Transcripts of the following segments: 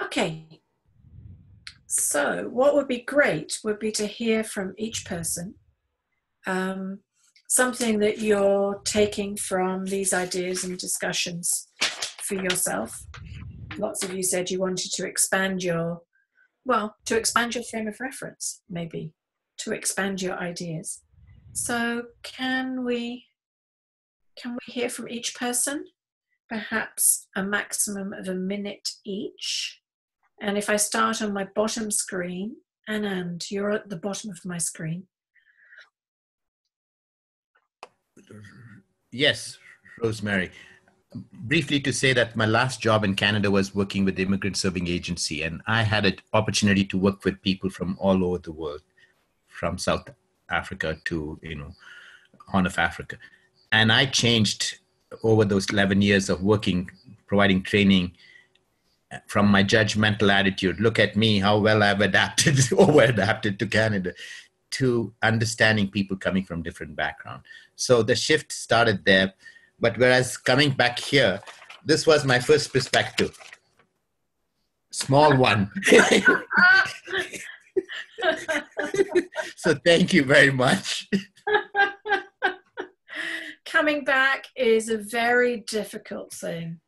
Okay, so what would be great would be to hear from each person something that you're taking from these ideas and discussions for yourself. Lots of you said you wanted to expand your, well, to expand your frame of reference, maybe, to expand your ideas. So can we hear from each person? Perhaps a maximum of a minute each. And if I start on my bottom screen, Anand, you're at the bottom of my screen. Yes, Rosemary. Briefly to say that my last job in Canada was working with the Immigrant Serving Agency, and I had an opportunity to work with people from all over the world, from South Africa to, you know, Horn of Africa. And I changed over those 11 years of working, providing training, from my judgmental attitude, look at me, how well I've adapted, over-adapted to Canada, to understanding people coming from different backgrounds. So the shift started there. But whereas coming back here, this was my first perspective. Small one. So thank you very much. Coming back is a very difficult thing.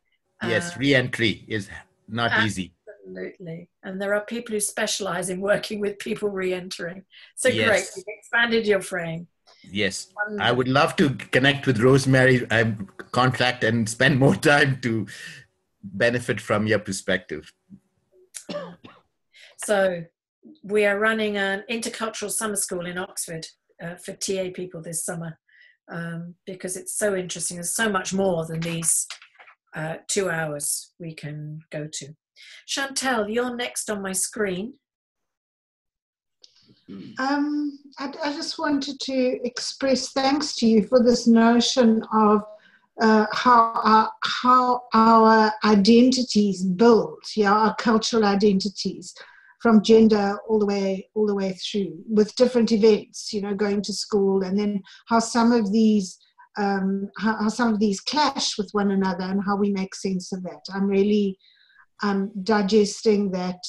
Yes, re-entry is not easy. Absolutely. And there are people who specialize in working with people re-entering. So yes. Great, you've expanded your frame. Yes, I would love to connect with Rosemary, contact and spend more time to benefit from your perspective. So we are running an intercultural summer school in Oxford for TA people this summer because it's so interesting. There's so much more than these 2 hours we can go to. Chantelle, you're next on my screen. I just wanted to express thanks to you for this notion of how our identities build, yeah, our cultural identities, from gender all the way through, with different events, you know, going to school, and then how some of these clash with one another, and how we make sense of that. I'm really digesting that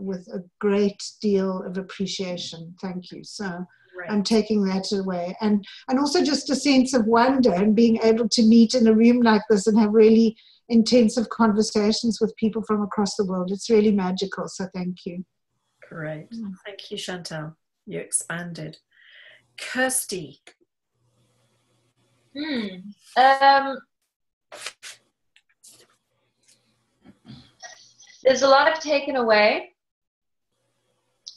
with a great deal of appreciation. Thank you. So right. I'm taking that away. And also just a sense of wonder and being able to meet in a room like this and have really intensive conversations with people from across the world. It's really magical. So thank you. Great. Thank you, Chantelle. You expanded. Kirsty. There's a lot I've taken away,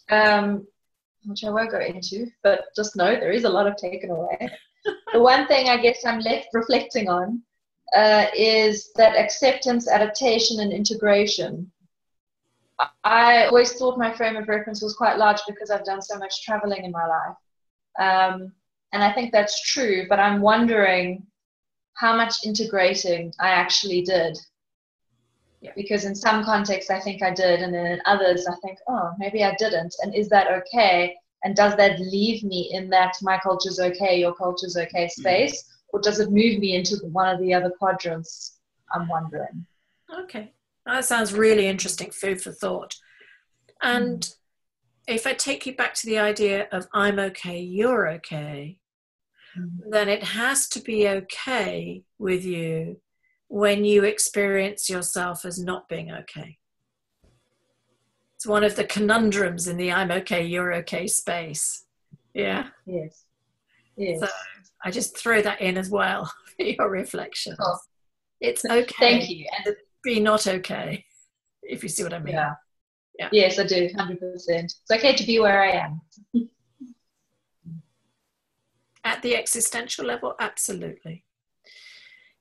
which I won't go into, but just know there is a lot I've taken away. The one thing I guess I'm left reflecting on is that acceptance, adaptation, and integration. I always thought my frame of reference was quite large because I've done so much traveling in my life. And I think that's true, but I'm wondering how much integrating I actually did. Yeah. Because in some contexts I think I did, and then in others I think, oh, maybe I didn't. And is that okay? And does that leave me in that my culture's okay, your culture's okay space? Or does it move me into one of the other quadrants? I'm wondering. Okay. That sounds really interesting, food for thought. And if I take you back to the idea of I'm okay, you're okay, then it has to be okay with you when you experience yourself as not being okay. It's one of the conundrums in the I'm okay, you're okay space. Yeah. Yes. Yes. So I just throw that in as well for your reflections. Oh. It's okay. Thank you. And be not okay, if you see what I mean. Yeah. Yeah. Yes, I do, 100%. It's okay to be where I am. At the existential level, absolutely.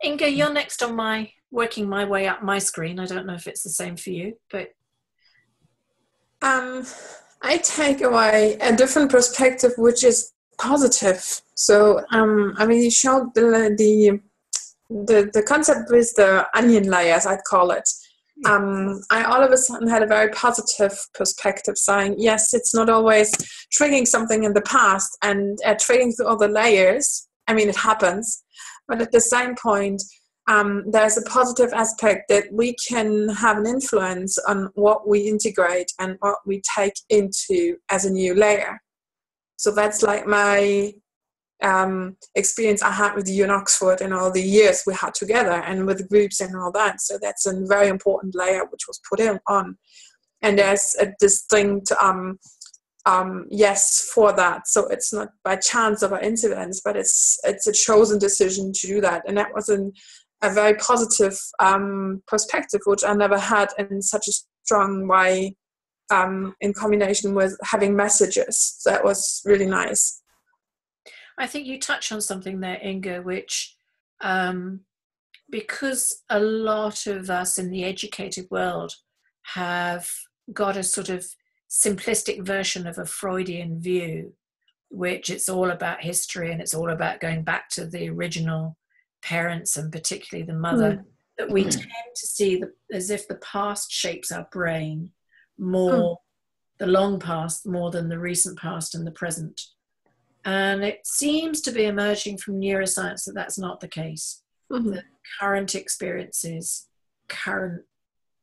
Inga, you're next on my, working my way up my screen. I don't know if it's the same for you, but. I take away a different perspective, which is positive. So, I mean, you showed the concept with the onion layers, I'd call it. I all of a sudden had a very positive perspective, saying, yes, it's not always triggering something in the past and triggering through all the layers. I mean, it happens. But at the same point, there's a positive aspect that we can have an influence on what we integrate and what we take into as a new layer. So that's like my experience I had with you in Oxford and all the years we had together and with groups and all that. So that's a very important layer which was put in on. And there's a distinct yes for that. So it's not by chance or by incidence, but it's a chosen decision to do that. And that was a very positive perspective, which I never had in such a strong way, in combination with having messages. So that was really nice. I think you touch on something there, Inga, which because a lot of us in the educated world have got a sort of simplistic version of a Freudian view, which it's all about history and it's all about going back to the original parents and particularly the mother, that we tend to see as if the past shapes our brain more, the long past more than the recent past and the present. And it seems to be emerging from neuroscience that that's not the case. That current experiences, current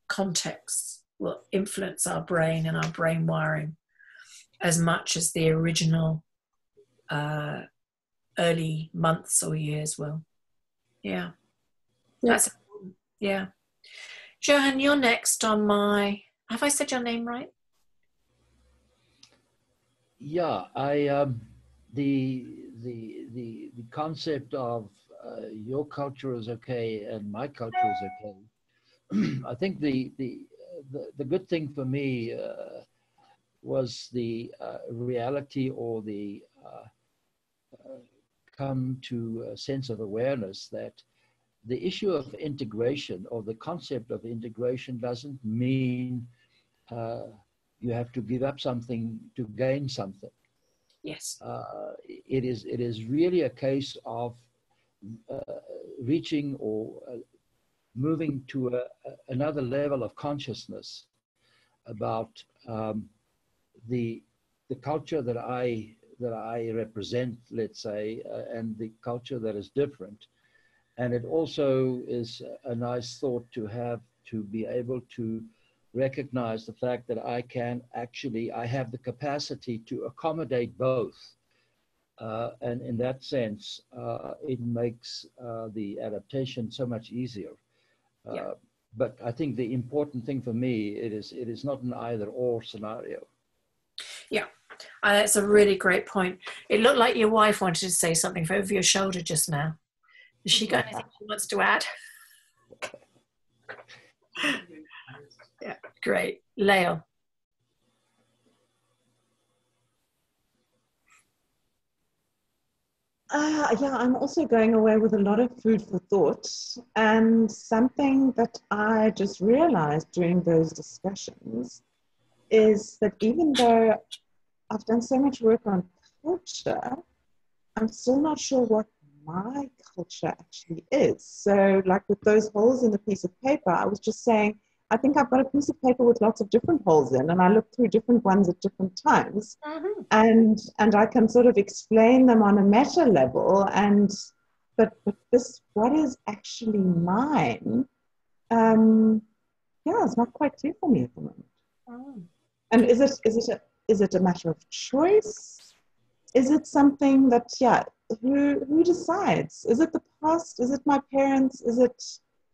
contexts will influence our brain and our brain wiring as much as the original early months or years will. Yeah. That's important. Yeah. Johan, you're next on my... Have I said your name right? Yeah, I... The concept of your culture is okay and my culture is okay. I think the good thing for me was the reality or the come to a sense of awareness that the issue of integration or the concept of integration doesn't mean you have to give up something to gain something. Yes. It is really a case of reaching or moving to another level of consciousness about the culture that I represent, let's say, and the culture that is different. And it also is a nice thought to have, to be able to recognize the fact that I can actually, I have the capacity to accommodate both. And in that sense, it makes the adaptation so much easier. Yeah. But I think the important thing for me, it is not an either or scenario. Yeah, that's a really great point. It looked like your wife wanted to say something from over your shoulder just now. Has she got anything she wants to add? Yeah, great. Leo. Yeah, I'm also going away with a lot of food for thought, and something that I just realized during those discussions is that even though I've done so much work on culture, I'm still not sure what my culture actually is. So like with those holes in the piece of paper, I was just saying, I think I've got a piece of paper with lots of different holes in, and I look through different ones at different times, and I can sort of explain them on a meta level. And but this, what is actually mine? Yeah, it's not quite clear for me at the moment. And is it a matter of choice? Is it something that who decides? Is it the past? Is it my parents? Is it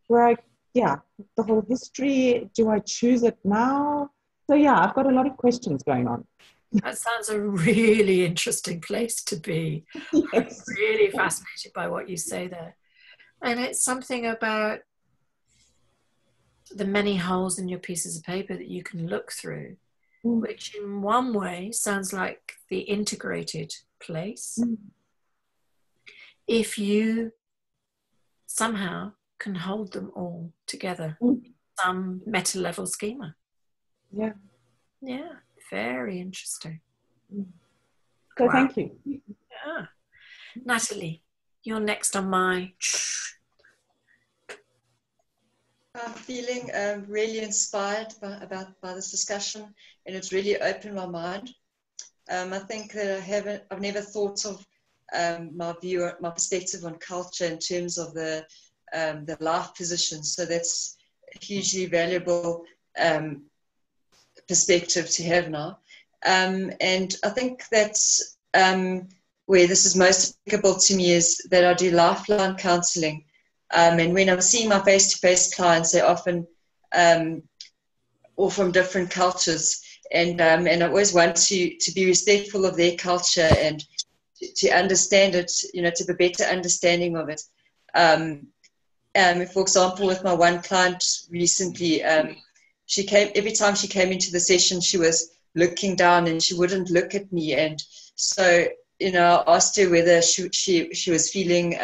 where I? Yeah, the whole history, do I choose it now? So yeah, I've got a lot of questions going on. That sounds a really interesting place to be. Yes. I'm really fascinated by what you say there. And it's something about the many holes in your pieces of paper that you can look through, which in one way sounds like the integrated place. If you somehow can hold them all together in some meta level schema. Yeah. Yeah, very interesting. So wow. Thank you. Yeah. Natalie, you're next on my... I'm feeling really inspired by this discussion, and it's really opened my mind. I think that I've never thought of my perspective on culture in terms of the the life position. So that's a hugely valuable perspective to have now. And I think that's where this is most applicable to me, is that I do lifeline counselling. And when I'm seeing my face-to-face clients, they're often all from different cultures. And I always want to be respectful of their culture and to understand it, you know, to have a better understanding of it. For example, with my one client recently, she came, every time she came into the session, she was looking down and she wouldn't look at me. And so, you know, I asked her whether she was feeling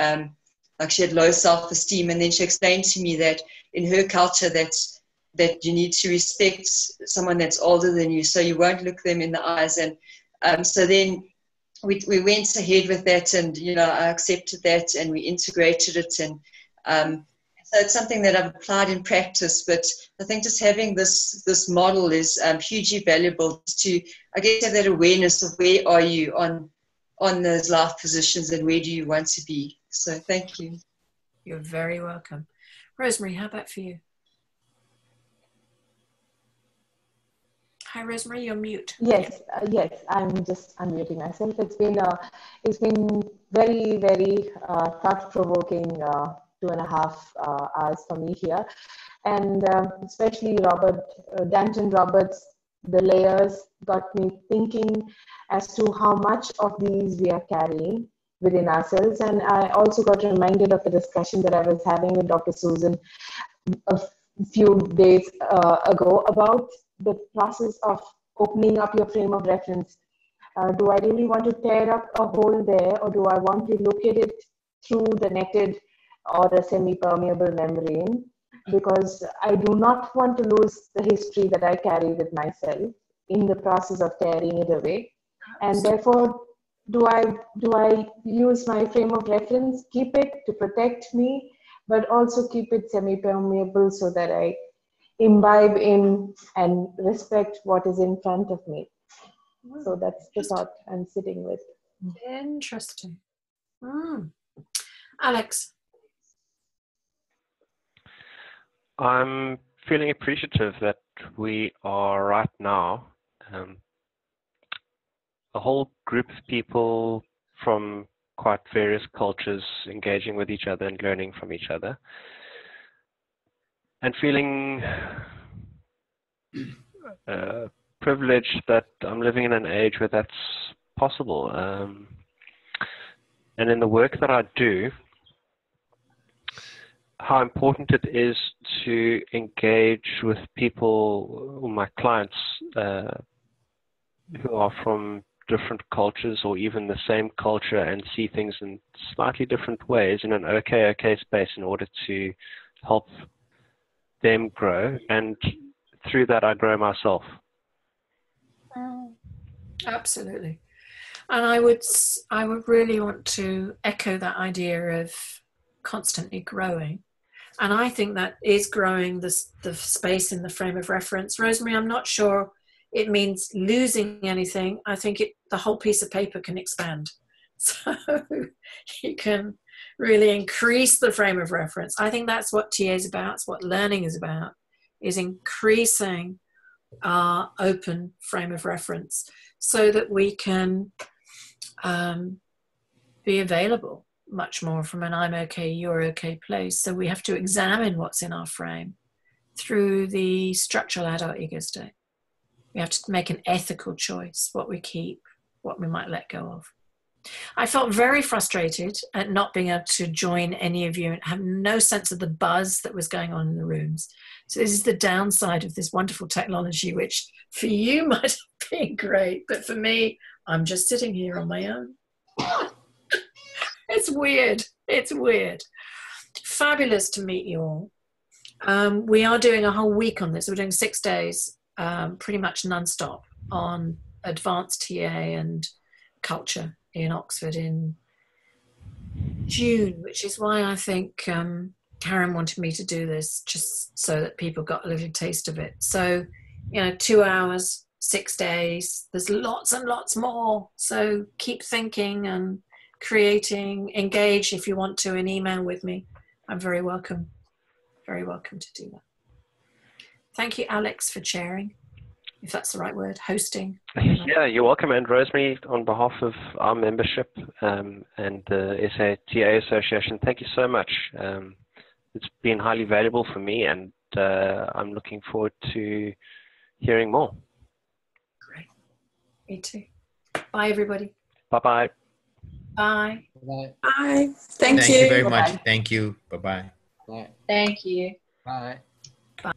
like she had low self-esteem. And then she explained to me that in her culture, that's, that you need to respect someone that's older than you, so you won't look them in the eyes. And so then we went ahead with that, and, you know, I accepted that and we integrated it. And so it's something that I've applied in practice, but I think just having this model is hugely valuable to, I guess, have that awareness of where are you on those life positions and where do you want to be. So thank you. You're very welcome. Rosemary, how about for you? Hi, Rosemary, you're mute. Yes, yes, I'm just unmuting myself. It's been very, very thought-provoking 2.5 hours for me here, and especially Robert Danton Roberts. The layers got me thinking as to how much of these we are carrying within ourselves, and I also got reminded of the discussion that I was having with Dr. Susan a few days ago about the process of opening up your frame of reference. Do I really want to tear up a hole there, or do I want to look at it through the netted or a semi-permeable membrane? Because I do not want to lose the history that I carry with myself in the process of tearing it away. And therefore, do I use my frame of reference, keep it to protect me, but also keep it semi-permeable so that I imbibe in and respect what is in front of me. So that's the thought I'm sitting with. Interesting. Alex? I'm feeling appreciative that we are right now a whole group of people from quite various cultures engaging with each other and learning from each other, and feeling privileged that I'm living in an age where that's possible. And in the work that I do, how important it is to engage with people, or my clients, who are from different cultures or even the same culture, and see things in slightly different ways in an okay space in order to help them grow, and through that I grow myself. Absolutely. And I would really want to echo that idea of constantly growing. And I think that is growing the space in the frame of reference. Rosemary, I'm not sure it means losing anything. I think the whole piece of paper can expand. So you can really increase the frame of reference. I think that's what TA is about. It's what learning is about, is increasing our open frame of reference so that we can be available much more from an I'm okay, you're okay place. So we have to examine what's in our frame through the structural adult ego state. We have to make an ethical choice, what we keep, what we might let go of. I felt very frustrated at not being able to join any of you and have no sense of the buzz that was going on in the rooms. So this is the downside of this wonderful technology, which for you might have been great, but for me, I'm just sitting here on my own. It's weird. It's weird. Fabulous to meet you all. We are doing a whole week on this. We're doing 6 days, pretty much nonstop, on advanced TA and culture in Oxford in June, which is why I think Karen wanted me to do this, just so that people got a little taste of it. So, you know, 2 hours, 6 days. There's lots and lots more. So keep thinking and creating, engage if you want to, an email with me I'm very welcome to do that. Thank you, Alex, for chairing, if that's the right word, hosting. Yeah, you're welcome. And Rosemary, on behalf of our membership and the SATA Association, thank you so much. It's been highly valuable for me, and I'm looking forward to hearing more. Great. Me too. Bye, everybody. Bye-bye. Bye. Bye. Bye. Thank you. Thank you very much. Thank you. Bye-bye. Bye. Thank you. Bye. Bye.